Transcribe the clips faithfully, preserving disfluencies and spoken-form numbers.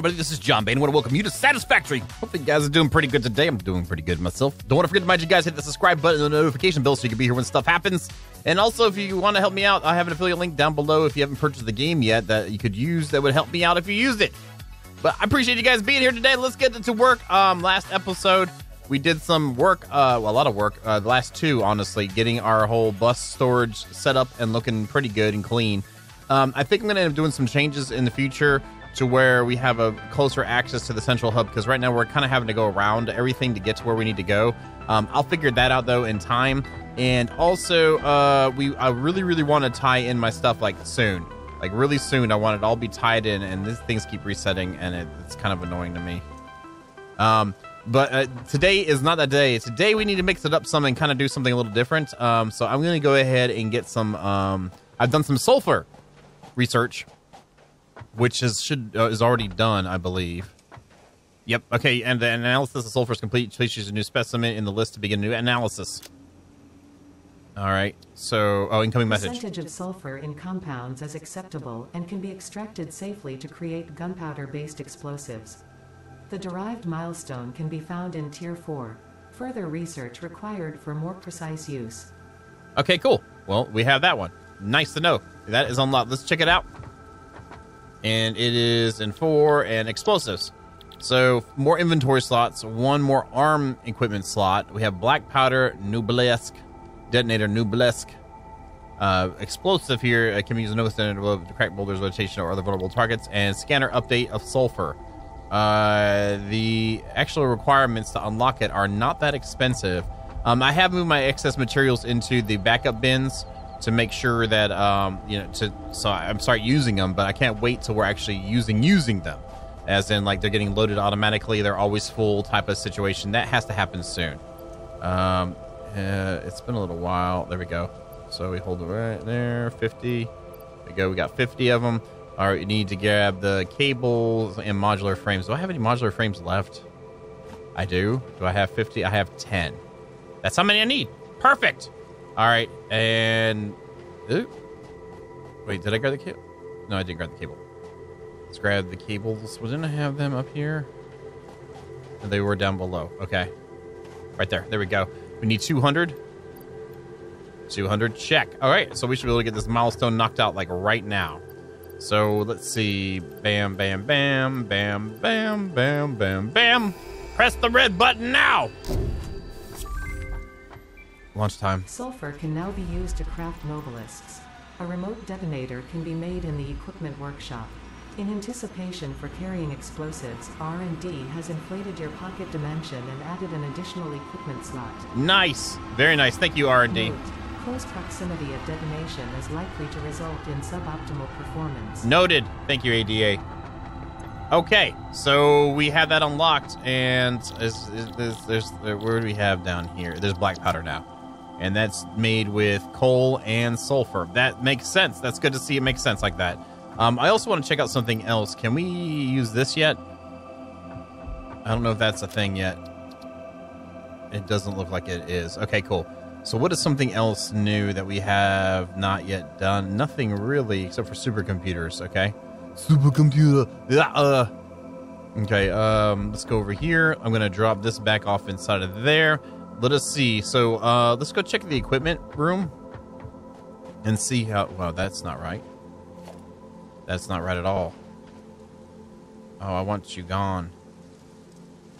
everybody, this is John Bain. I want to welcome you to Satisfactory. Hope you guys are doing pretty good today. I'm doing pretty good myself. Don't want to forget to remind you guys, hit the subscribe button and the notification bell so you can be here when stuff happens. And also, if you want to help me out, I have an affiliate link down below if you haven't purchased the game yet that you could use that would help me out if you used it. But I appreciate you guys being here today. Let's get to work. Um, last episode, we did some work, uh, well, a lot of work, uh, the last two, honestly, getting our whole bus storage set up and looking pretty good and clean. Um, I think I'm going to end up doing some changes in the future to where we have a closer access to the central hub, because right now we're kind of having to go around everything to get to where we need to go. Um, I'll figure that out, though, in time. And also, uh, we I really, really want to tie in my stuff, like, soon. Like, really soon, I want it all be tied in, and these things keep resetting, and it, it's kind of annoying to me. Um, but uh, today is not that day. Today, we need to mix it up some and kind of do something a little different. Um, so I'm going to go ahead and get some... Um, I've done some sulfur research, which is should uh, is already done, I believe. Yep, okay, and the analysis of sulfur is complete. Please choose a new specimen in the list to begin a new analysis. All right, so, oh, incoming message. Percentage of sulfur in compounds is acceptable and can be extracted safely to create gunpowder-based explosives. The derived milestone can be found in Tier four. Further research required for more precise use. Okay, cool. Well, we have that one. Nice to know. That is unlocked. Let's check it out. And it is in four and explosives. So more inventory slots, one more arm equipment slot. We have black powder, Noblesque, detonator, Noblesque. Uh, explosive here uh, can be used in no standard blow to crack boulders, rotation, or other vulnerable targets. And scanner update of sulfur. Uh, the actual requirements to unlock it are not that expensive. Um, I have moved my excess materials into the backup bins to make sure that, um, you know, to, so I'm start using them, but I can't wait till we're actually using, using them. As in, like, they're getting loaded automatically, they're always full type of situation. That has to happen soon. Um, uh, it's been a little while. There we go. So we hold it right there, fifty. There we go, we got fifty of them. All right, you need to grab the cables and modular frames. Do I have any modular frames left? I do. Do I have fifty? I have ten. That's how many I need. Perfect. All right, and ooh, wait, did I grab the cable? No, I didn't grab the cable. Let's grab the cables. Well, didn't I have them up here? And they were down below. Okay, right there. There we go. We need two hundred. two hundred. Check. All right, so we should be able to get this milestone knocked out like right now. So let's see. Bam, bam, bam, bam, bam, bam, bam, bam. Press the red button now. Lunchtime. Sulfur can now be used to craft Nobelisks. A remote detonator can be made in the equipment workshop. In anticipation for carrying explosives, R and D has inflated your pocket dimension and added an additional equipment slot. Nice. Very nice. Thank you, R and D. Close proximity of detonation is likely to result in suboptimal performance. Noted. Thank you, A D A. Okay, so we have that unlocked, and is, is, is, there's, where do we have down here? There's black powder now. And that's made with coal and sulfur. That makes sense. That's good to see it makes sense like that. Um, I also want to check out something else. Can we use this yet? I don't know if that's a thing yet. It doesn't look like it is. Okay, cool. So what is something else new that we have not yet done? Nothing really, except for supercomputers, okay? Supercomputer. Uh, okay, um, let's go over here. I'm going to drop this back off inside of there. Let us see. So uh, let's go check the equipment room and see how... Wow, that's not right. That's not right at all. Oh, I want you gone.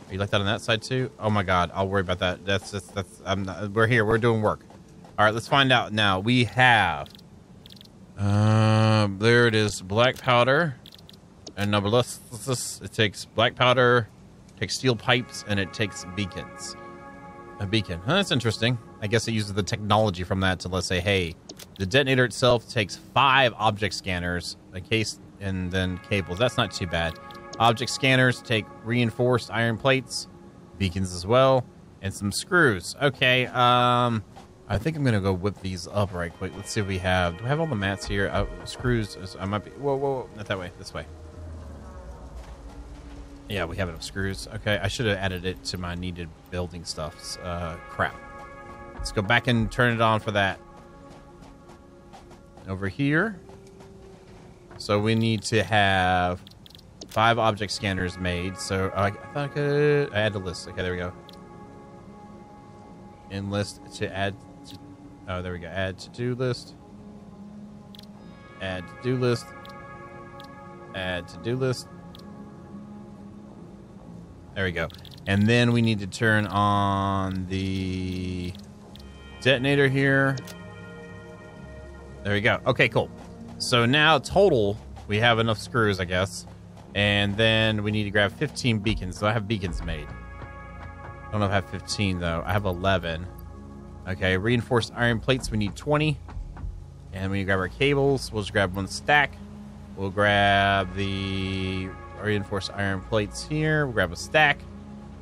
Are you like that on that side too? Oh my God, I'll worry about that. That's just, that's. I'm not, we're here. We're doing work. All right, let's find out now. We have... Uh, there it is. Black powder. And Nobelisks. It takes black powder, it takes steel pipes, and it takes beacons. A beacon. Huh, that's interesting. I guess it uses the technology from that to, let's say, hey, the detonator itself takes five object scanners, a case, and then cables. That's not too bad. Object scanners take reinforced iron plates, beacons as well, and some screws. Okay, um, I think I'm going to go whip these up right quick. Let's see if we have... Do we have all the mats here? Uh, screws. I might be... Whoa, whoa, whoa. Not that way. This way. Yeah, we have enough screws. Okay, I should have added it to my needed building stuffs. Uh, crap. Let's go back and turn it on for that. Over here. So we need to have five object scanners made, so I, I thought I could add a list. Okay, there we go. In list to add. To, oh, there we go. Add to do list. Add to do list. Add to do list. There we go. And then we need to turn on the detonator here. There we go. Okay, cool. So now total, we have enough screws, I guess. And then we need to grab fifteen beacons. So I have beacons made. I don't know if I have fifteen, though. I have eleven. Okay, reinforced iron plates. We need twenty. And we grab our cables. We'll just grab one stack. We'll grab the reinforced iron plates here. We'll grab a stack.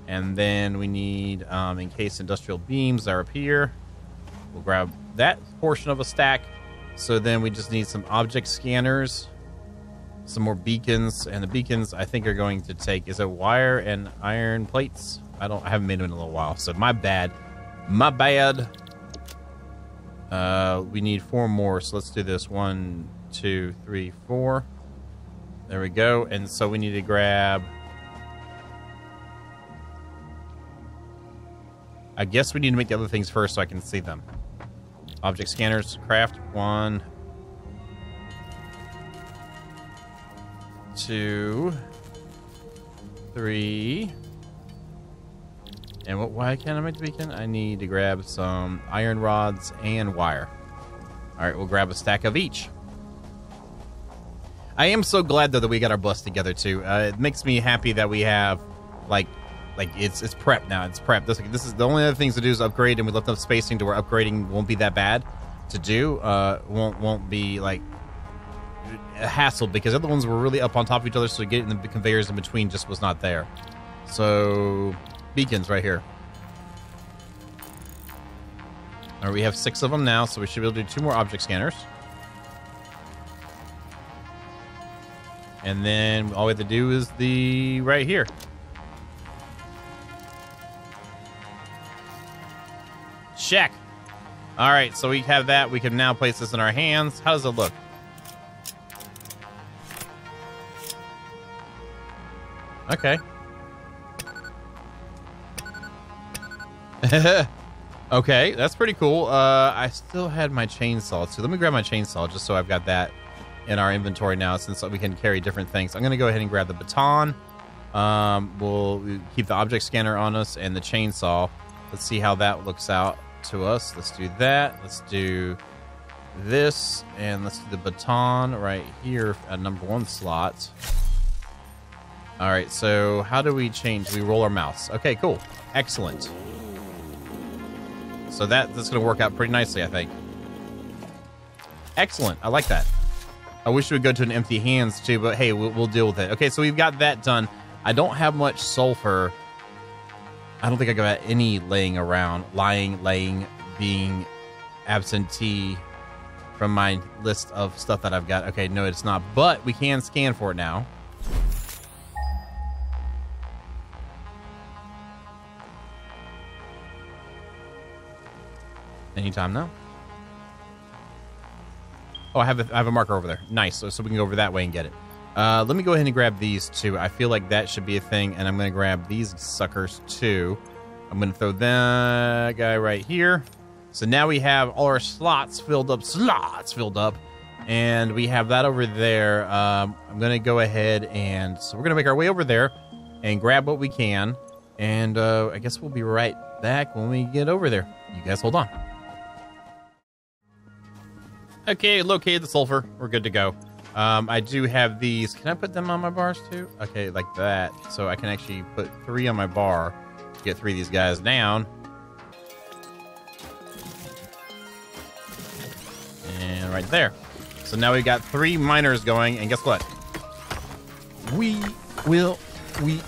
And then we need um, encased industrial beams that are up here. We'll grab that portion of a stack. So then we just need some object scanners, some more beacons, and the beacons I think are going to take, is it wire and iron plates? I don't, I haven't made them in a little while, so my bad, my bad. Uh, we need four more, so let's do this. One, two, three, four. There we go. And so we need to grab, I guess we need to make the other things first so I can see them. Object scanners, craft, one, two, three, and what, why can't I make the beacon? I need to grab some iron rods and wire. All right, we'll grab a stack of each. I am so glad, though, that we got our bus together, too. Uh, it makes me happy that we have, like, Like, it's it's prep now. It's prep. This, this is the only other things to do is upgrade, and we left enough spacing to where upgrading won't be that bad to do. Uh, won't won't be, like, a hassle, because the other ones were really up on top of each other, so getting the conveyors in between just was not there. So, beacons right here. All right, we have six of them now, so we should be able to do two more object scanners. And then all we have to do is the right here. Check. All right, so we have that. We can now place this in our hands. How does it look? Okay. Okay, that's pretty cool. Uh, I still had my chainsaw, so let me grab my chainsaw just so I've got that in our inventory now, since we can carry different things. I'm going to go ahead and grab the baton. Um, we'll keep the object scanner on us and the chainsaw. Let's see how that looks out to us. Let's do that. Let's do this. And let's do the baton right here at number one slot. All right, so how do we change? We roll our mouse. Okay, cool. Excellent. So that, that's going to work out pretty nicely, I think. Excellent. I like that. I wish we would go to an empty hands, too, but hey, we'll, we'll deal with it. Okay, so we've got that done. I don't have much sulfur. I don't think I got any laying around, lying, laying, being absentee from my list of stuff that I've got. Okay, no, it's not, but we can scan for it now. Anytime now. Oh, I have a, I have a marker over there. Nice, so, so we can go over that way and get it. Uh, let me go ahead and grab these two. I feel like that should be a thing, and I'm going to grab these suckers too. I'm going to throw that guy right here. So now we have all our slots filled up, slots filled up, and we have that over there. Um, I'm going to go ahead and so we're going to make our way over there and grab what we can, and uh, I guess we'll be right back when we get over there. You guys hold on. Okay, located the sulfur. We're good to go. Um, I do have these. Can I put them on my bars too? Okay, like that. So I can actually put three on my bar to get three of these guys down. And right there. So now we've got three miners going, and guess what? We will, we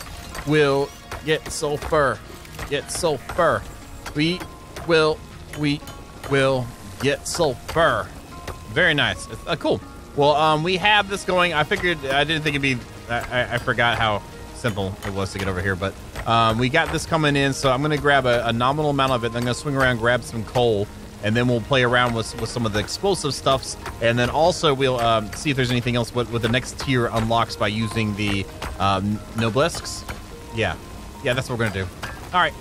will get sulfur. Get sulfur. We will, we will get sulfur. Very nice. Uh, cool. Well, um, we have this going. I figured, I didn't think it'd be, I, I forgot how simple it was to get over here, but um, we got this coming in, so I'm going to grab a, a nominal amount of it, and I'm going to swing around and grab some coal, and then we'll play around with with some of the explosive stuffs, and then also we'll um, see if there's anything else what, what the next tier unlocks by using the um, Nobelisks. Yeah, yeah, that's what we're gonna do. All right.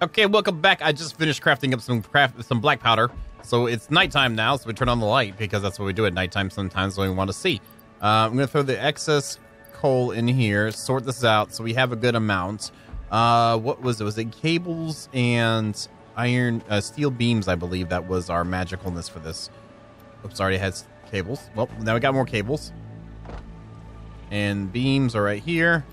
Okay, welcome back. I just finished crafting up some craft some black powder. So it's nighttime now, so we turn on the light because that's what we do at nighttime sometimes when we want to see. Uh, I'm going to throw the excess coal in here, sort this out so we have a good amount. Uh, what was it? Was it cables and iron, uh, steel beams, I believe that was our magicalness for this. Oops, already had cables. Well, now we got more cables. And beams are right here.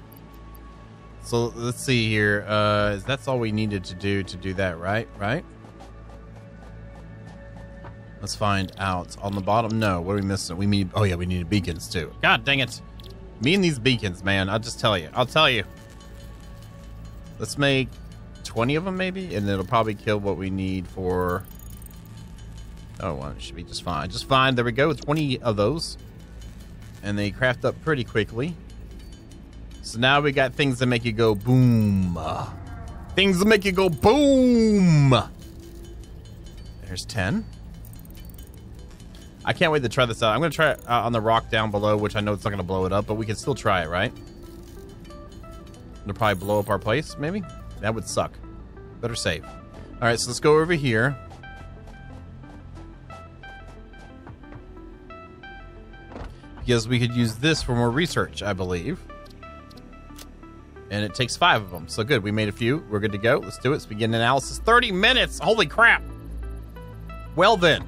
So let's see here. Uh, that's all we needed to do to do that, right? Right? Let's find out. On the bottom, no. What are we missing? We need. Oh, yeah, we needed beacons, too. God dang it. Me and these beacons, man. I'll just tell you. I'll tell you. Let's make twenty of them, maybe, and it'll probably kill what we need for... Oh, well, it should be just fine. Just fine. There we go. twenty of those. And they craft up pretty quickly. So now we got things that make you go boom. Things that make you go boom. There's ten. I can't wait to try this out. I'm going to try it uh, on the rock down below, which I know it's not going to blow it up, but we can still try it, right? It'll probably blow up our place, maybe? That would suck. Better save. All right, so let's go over here. Because we could use this for more research, I believe. And it takes five of them. So good. We made a few. We're good to go. Let's do it. Let's begin analysis. thirty minutes. Holy crap. Well, then.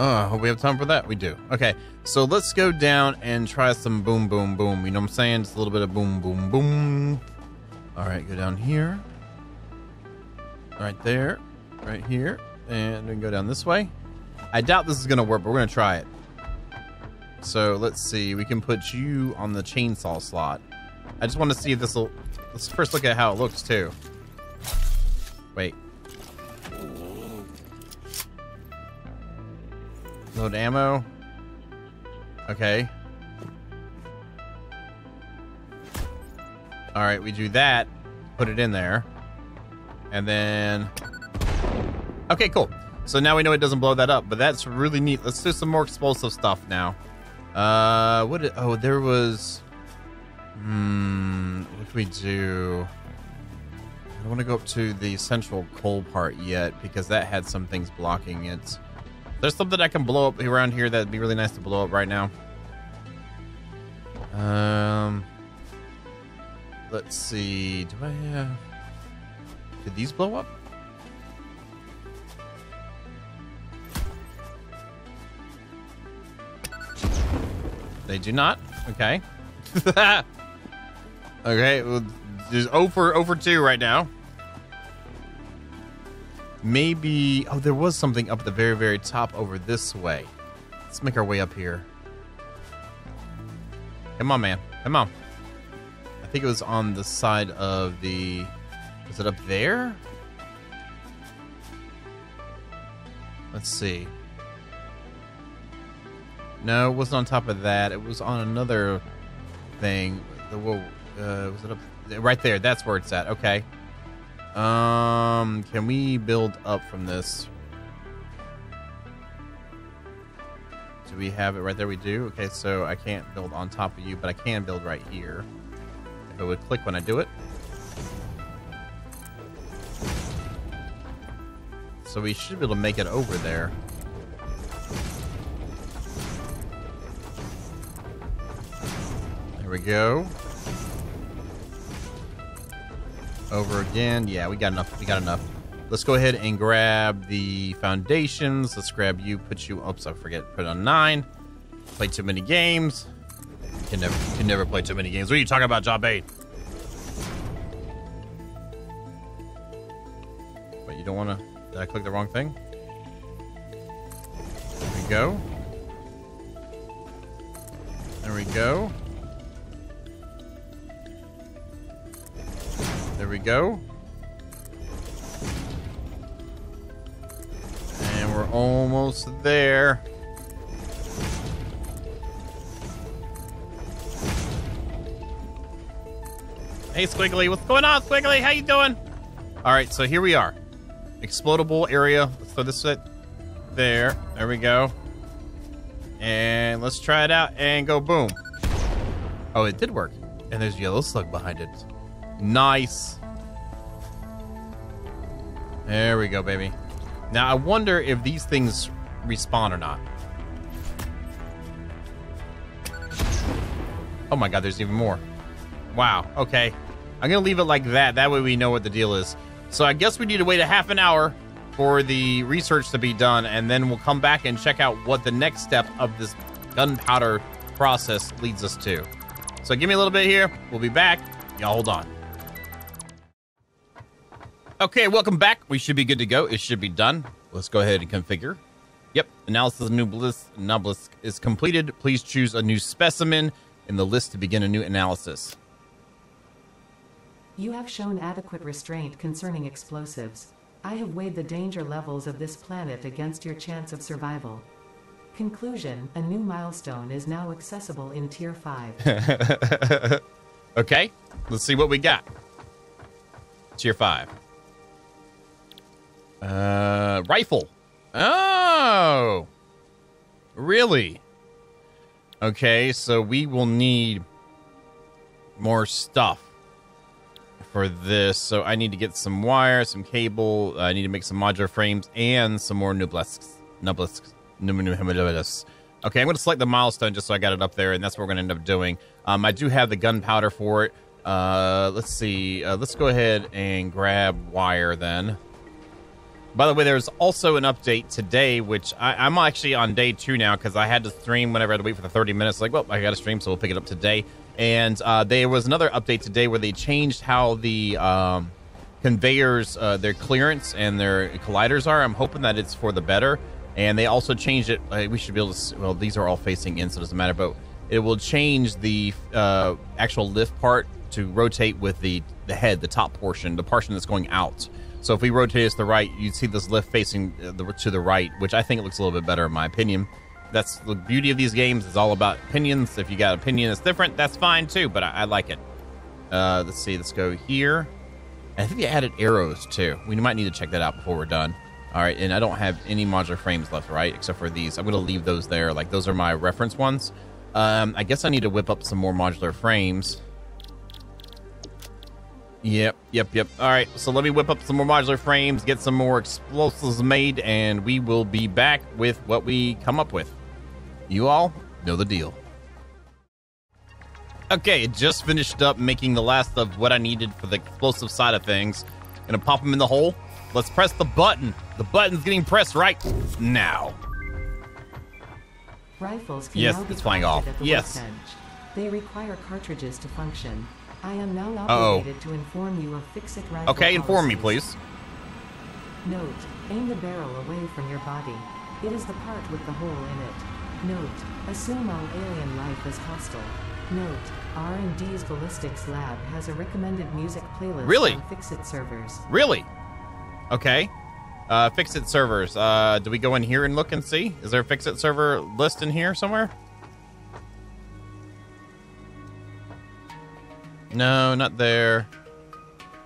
Oh, hope we have time for that. We do. Okay. So let's go down and try some boom, boom, boom. You know what I'm saying? Just a little bit of boom, boom, boom. All right. Go down here. Right there. Right here. And we can go down this way. I doubt this is going to work, but we're going to try it. So let's see. We can put you on the chainsaw slot. I just want to see if this will... Let's first look at how it looks, too. Wait. Load ammo. Okay. Alright, we do that. Put it in there. And then... Okay, cool. So now we know it doesn't blow that up, but that's really neat. Let's do some more explosive stuff now. Uh, what did... Oh, there was... Hmm, what do we do? I don't want to go up to the central coal part yet because that had some things blocking it. There's something I can blow up around here that'd be really nice to blow up right now. Um, let's see. Do I have? Did these blow up? They do not. Okay. Okay, well, there's zero for two right now. Maybe... Oh, there was something up at the very, very top over this way. Let's make our way up here. Come on, man. Come on. I think it was on the side of the... Was it up there? Let's see. No, it wasn't on top of that. It was on another thing. The whoa. Uh, was it up right there? That's where it's at. Okay. Um, can we build up from this? Do we have it right there? We do. Okay, so I can't build on top of you, but I can build right here. If it would click when I do it. So we should be able to make it over there. There we go. Over again. Yeah, we got enough. We got enough. Let's go ahead and grab the foundations. Let's grab you, put you... Oops, I forget. Put it on nine. Play too many games. You can never, can never play too many games. What are you talking about, John Bain? But you don't want to... Did I click the wrong thing? There we go. There we go. There we go. And we're almost there. Hey, Squiggly. What's going on, Squiggly? How you doing? All right, so here we are. explodable area. Let's throw this at there. There we go. And let's try it out and go boom. Oh, it did work. And there's yellow slug behind it. Nice. There we go, baby. Now, I wonder if these things respawn or not. Oh my god, there's even more. Wow, okay. I'm gonna leave it like that. That way we know what the deal is. So I guess we need to wait a half an hour for the research to be done, and then we'll come back and check out what the next step of this gunpowder process leads us to. So give me a little bit here. We'll be back. Y'all hold on. Okay, welcome back. We should be good to go. It should be done. Let's go ahead and configure. Yep, analysis of NOBELISKS is completed. Please choose a new specimen in the list to begin a new analysis. You have shown adequate restraint concerning explosives. I have weighed the danger levels of this planet against your chance of survival. Conclusion, a new milestone is now accessible in tier five. Okay, let's see what we got. Tier five. Uh, rifle. Oh, really? Okay, so we will need more stuff for this. So I need to get some wire, some cable. I need to make some modular frames and some more NOBELISKS. NOBELISKS. NOBELISKS. Okay, I'm going to select the milestone just so I got it up there, and that's what we're going to end up doing. Um, I do have the gunpowder for it. Uh, let's see. Uh, let's go ahead and grab wire then. By the way, there's also an update today, which I, I'm actually on day two now because I had to stream whenever I had to wait for the thirty minutes. Like, well, I got to stream, so we'll pick it up today. And uh, there was another update today where they changed how the um, conveyors, uh, their clearance and their colliders are. I'm hoping that it's for the better. And they also changed it. Uh, we should be able to, well, these are all facing in, so it doesn't matter. But it will change the uh, actual lift part to rotate with the, the head, the top portion, the portion that's going out. So if we rotate it to the right, you'd see this lift facing the, to the right, which I think it looks a little bit better in my opinion. That's the beauty of these games. It's all about opinions. If you got an opinion that's different, that's fine too, but I, I like it. Uh, let's see. Let's go here. And I think they added arrows too. We might need to check that out before we're done. All right, and I don't have any modular frames left, right, except for these. I'm going to leave those there. Like, those are my reference ones. Um, I guess I need to whip up some more modular frames. Yep, yep, yep. All right, so let me whip up some more modular frames, get some more explosives made, and we will be back with what we come up with. You all know the deal. Okay, just finished up making the last of what I needed for the explosive side of things. Gonna pop them in the hole. Let's press the button. The button's getting pressed right now. Rifles can yes, now be it's flying off. At the yes. West edge. They require cartridges to function. I am now obligated uh-oh. to inform you of FICSIT rifle Okay, inform policies. me, please. Note, aim the barrel away from your body. It is the part with the hole in it. Note, assume all alien life is hostile. Note, R and D's Ballistics Lab has a recommended music playlist really? on FICSIT servers. Really? Okay. Uh, FICSIT servers. Uh, do we go in here and look and see? Is there a FICSIT server list in here somewhere? No, not there.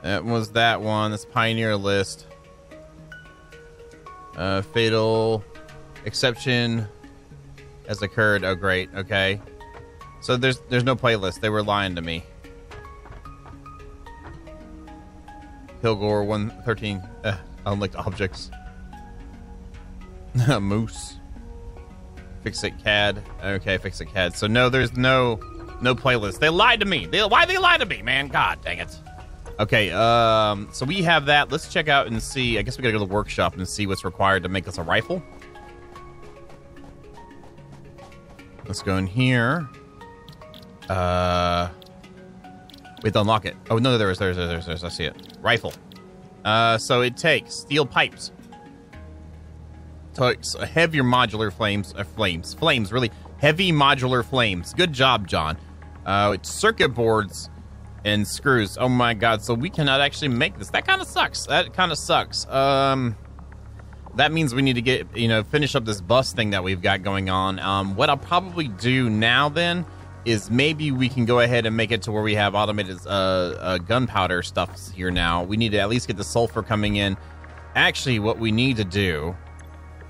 That was that one. That's Pioneer List. Uh, fatal exception has occurred. Oh, great. Okay. So there's there's no playlist. They were lying to me. Hilgore one thirteen. Uh, unlinked objects. Moose. FICSIT C A D. Okay, FICSIT C A D. So no, there's no... No playlist. They lied to me. They, why they lied to me, man? God dang it. Okay, um, so we have that. Let's check out and see. I guess we gotta go to the workshop and see what's required to make us a rifle. Let's go in here. Uh, wait, unlock it. Oh, no, there is, there is, there is, there is. I see it. Rifle. Uh, so it takes steel pipes. Takes heavier modular flames, uh, flames, flames, really. Heavy modular flames. Good job, John. Uh, it's circuit boards and screws. Oh my god, so we cannot actually make this. That kind of sucks. That kind of sucks. Um, that means we need to get, you know, finish up this bus thing that we've got going on. Um, what I'll probably do now then is maybe we can go ahead and make it to where we have automated uh, uh, gunpowder stuff here now. We need to at least get the sulfur coming in. Actually, what we need to do...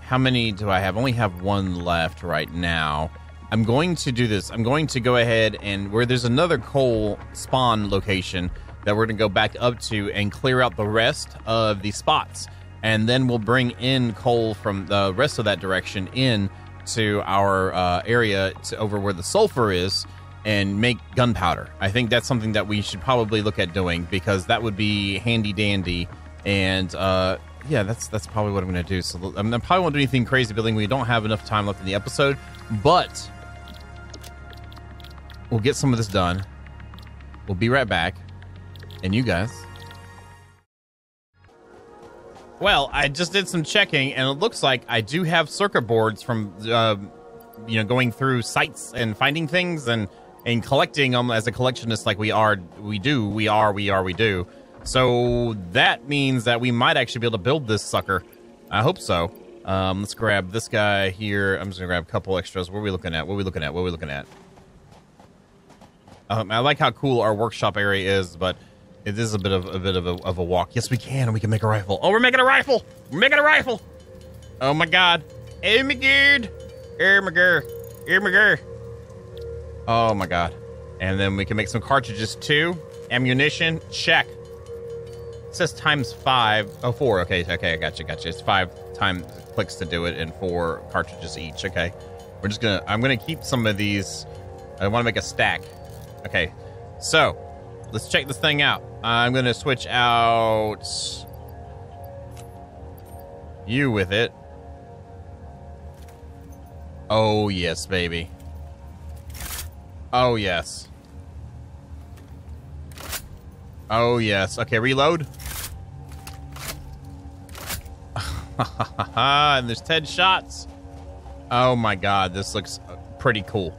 How many do I have? I only have one left right now. I'm going to do this. I'm going to go ahead and... Where there's another coal spawn location that we're going to go back up to and clear out the rest of the spots. And then we'll bring in coal from the rest of that direction in to our uh, area to over where the sulfur is and make gunpowder. I think that's something that we should probably look at doing because that would be handy dandy. And... Uh, Yeah, that's that's probably what I'm going to do. So I mean, I probably won't do anything crazy building. We don't have enough time left in the episode, but we'll get some of this done. We'll be right back. And you guys. Well, I just did some checking, and it looks like I do have circuit boards from, uh, you know, going through sites and finding things and, and collecting them as a collectionist like we are, we do, we are, we are, we do. So that means that we might actually be able to build this sucker. I hope so. Um, let's grab this guy here. I'm just going to grab a couple extras. What are we looking at? What are we looking at? What are we looking at? Um, I like how cool our workshop area is, but it is a bit of a bit of a, of a walk. Yes, we can. And we can make a rifle. Oh, we're making a rifle. We're making a rifle. Oh, my God. Oh, my God. Oh, my God. Oh, my God. Oh, my God. And then we can make some cartridges, too. Ammunition. Check. It says times five. Oh, four. Okay, okay, I gotcha, gotcha. It's five times clicks to do it and four cartridges each. Okay. We're just gonna, I'm gonna keep some of these. I wanna make a stack. Okay, so let's check this thing out. I'm gonna switch out you with it. Oh, yes, baby. Oh, yes. Oh, yes. Okay, reload. And there's ten shots. Oh my God, this looks pretty cool.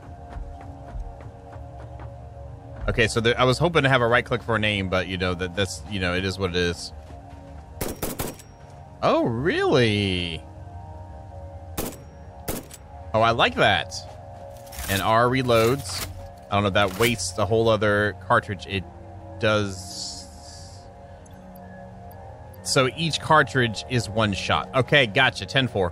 Okay, so there, I was hoping to have a right click for a name, but you know that that's you know it is what it is. Oh really? Oh, I like that. And R reloads. I don't know. That wastes a whole other cartridge. It does. So each cartridge is one shot. Okay, gotcha. ten four.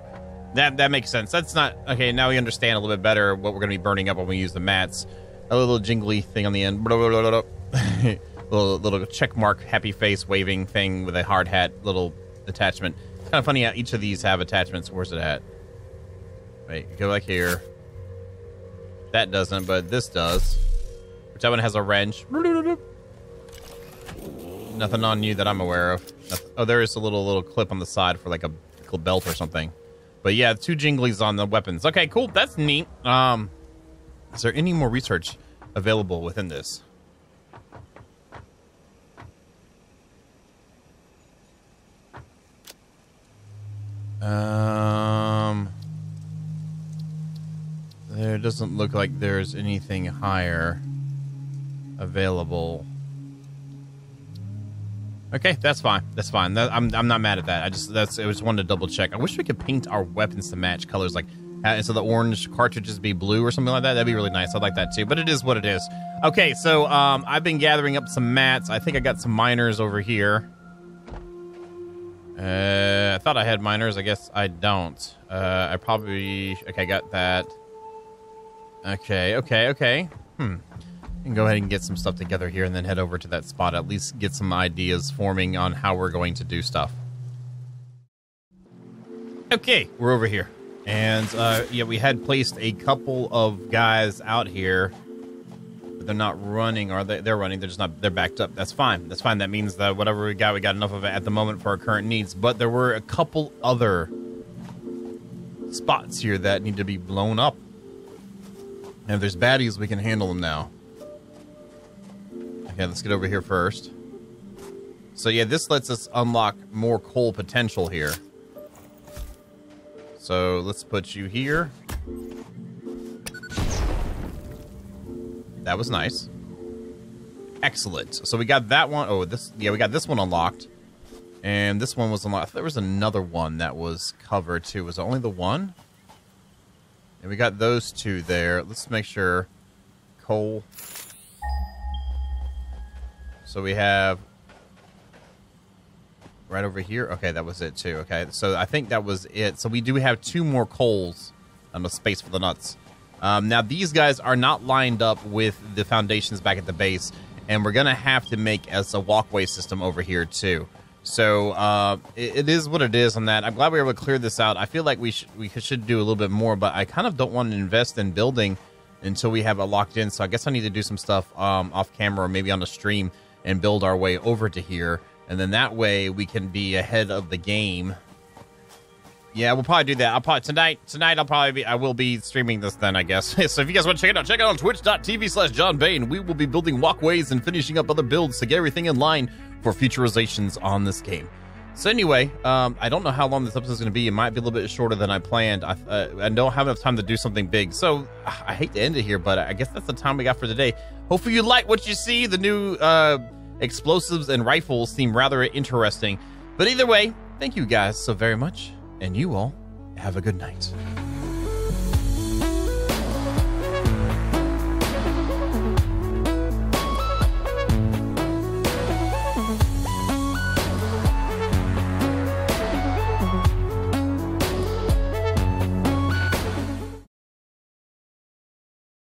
That that makes sense. That's not... Okay, now we understand a little bit better what we're going to be burning up when we use the mats. A little jingly thing on the end. Blah, blah, blah, blah, blah. little, little check mark, happy face waving thing with a hard hat, little attachment. It's kind of funny how each of these have attachments. Where's it at? Wait, go back here. That doesn't, but this does. Which that one has a wrench. Nothing on you that I'm aware of. Oh, there is a little little clip on the side for like a belt or something. But yeah, two jinglies on the weapons. Okay, cool. That's neat. Um, is there any more research available within this? Um, there doesn't look like there's anything higher available. Okay, that's fine. That's fine. That, I'm I'm not mad at that. I just that's it was one to double check. I wish we could paint our weapons to match colors, like uh, so the orange cartridges be blue or something like that. That'd be really nice. I'd like that too. But it is what it is. Okay, so um, I've been gathering up some mats. I think I got some miners over here. Uh, I thought I had miners. I guess I don't. Uh, I probably okay. Got that. Okay. Okay. Okay. Hmm. And go ahead and get some stuff together here and then head over to that spot. At least get some ideas forming on how we're going to do stuff. Okay, we're over here. And uh, yeah, we had placed a couple of guys out here. But they're not running, are they? They're running. They're just not, they're backed up. That's fine. That's fine. That means that whatever we got, we got enough of it at the moment for our current needs. But there were a couple other spots here that need to be blown up. And if there's baddies, we can handle them now. Okay, let's get over here first. So yeah, this lets us unlock more coal potential here. So let's put you here. That was nice. Excellent. So we got that one. Oh, this, yeah, we got this one unlocked. And this one was unlocked. There was another one that was covered too. Was it only the one? And we got those two there. Let's make sure coal... So we have right over here. Okay, that was it too. Okay, so I think that was it. So we do have two more coals and a space for the nuts. Um, now, these guys are not lined up with the foundations back at the base, and we're going to have to make us a walkway system over here too. So uh, it, it is what it is on that. I'm glad we were able to clear this out. I feel like we, sh we should do a little bit more, but I kind of don't want to invest in building until we have it locked in. So I guess I need to do some stuff um, off camera or maybe on the stream and build our way over to here. And then that way we can be ahead of the game. Yeah, we'll probably do that. I'll probably tonight. Tonight, I'll probably be. I will be streaming this then, I guess. So if you guys want to check it out, check it out on Twitch dot T V slash John Bain. We will be building walkways and finishing up other builds to get everything in line for futurizations on this game. So anyway, um, I don't know how long this episode is going to be. It might be a little bit shorter than I planned. I, uh, I don't have enough time to do something big. So I hate to end it here, but I guess that's the time we got for today. Hopefully you like what you see. The new uh, explosives and rifles seem rather interesting. But either way, thank you guys so very much. And you all have a good night.